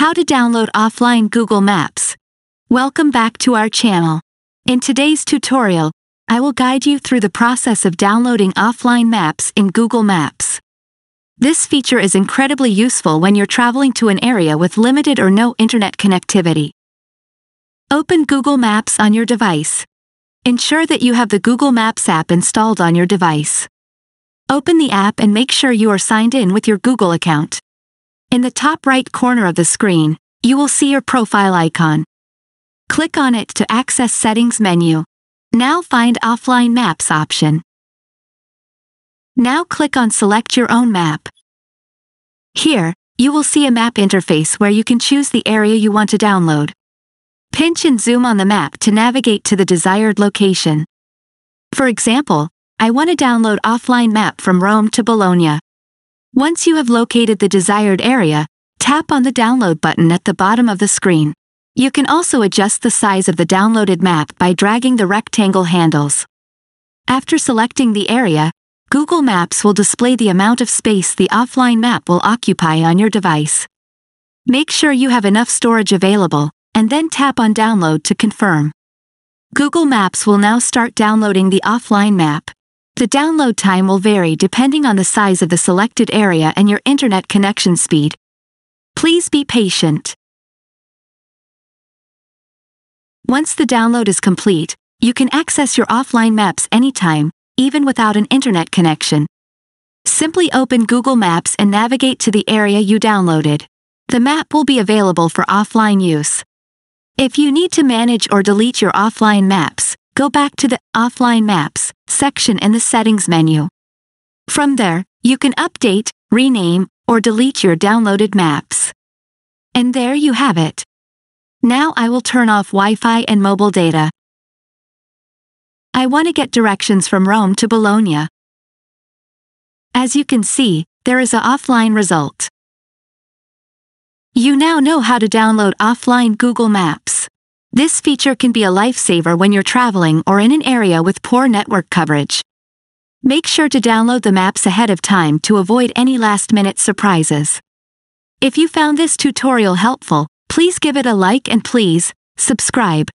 How to download offline Google Maps. Welcome back to our channel. In today's tutorial, I will guide you through the process of downloading offline maps in Google Maps. This feature is incredibly useful when you're traveling to an area with limited or no internet connectivity. Open Google Maps on your device. Ensure that you have the Google Maps app installed on your device. Open the app and make sure you are signed in with your Google account. In the top right corner of the screen, you will see your profile icon. Click on it to access Settings menu. Now find Offline Maps option. Now click on Select Your Own Map. Here, you will see a map interface where you can choose the area you want to download. Pinch and zoom on the map to navigate to the desired location. For example, I want to download offline map from Rome to Bologna. Once you have located the desired area, tap on the download button at the bottom of the screen. You can also adjust the size of the downloaded map by dragging the rectangle handles. After selecting the area, Google Maps will display the amount of space the offline map will occupy on your device. Make sure you have enough storage available, and then tap on Download to confirm. Google Maps will now start downloading the offline map. The download time will vary depending on the size of the selected area and your internet connection speed. Please be patient. Once the download is complete, you can access your offline maps anytime, even without an internet connection. Simply open Google Maps and navigate to the area you downloaded. The map will be available for offline use. If you need to manage or delete your offline maps, go back to the Offline Maps section in the Settings menu. From there, you can update, rename, or delete your downloaded maps. And there you have it. Now I will turn off Wi-Fi and mobile data. I want to get directions from Rome to Bologna. As you can see, there is an offline result. You now know how to download offline Google Maps. This feature can be a lifesaver when you're traveling or in an area with poor network coverage. Make sure to download the maps ahead of time to avoid any last-minute surprises. If you found this tutorial helpful, please give it a like and please subscribe.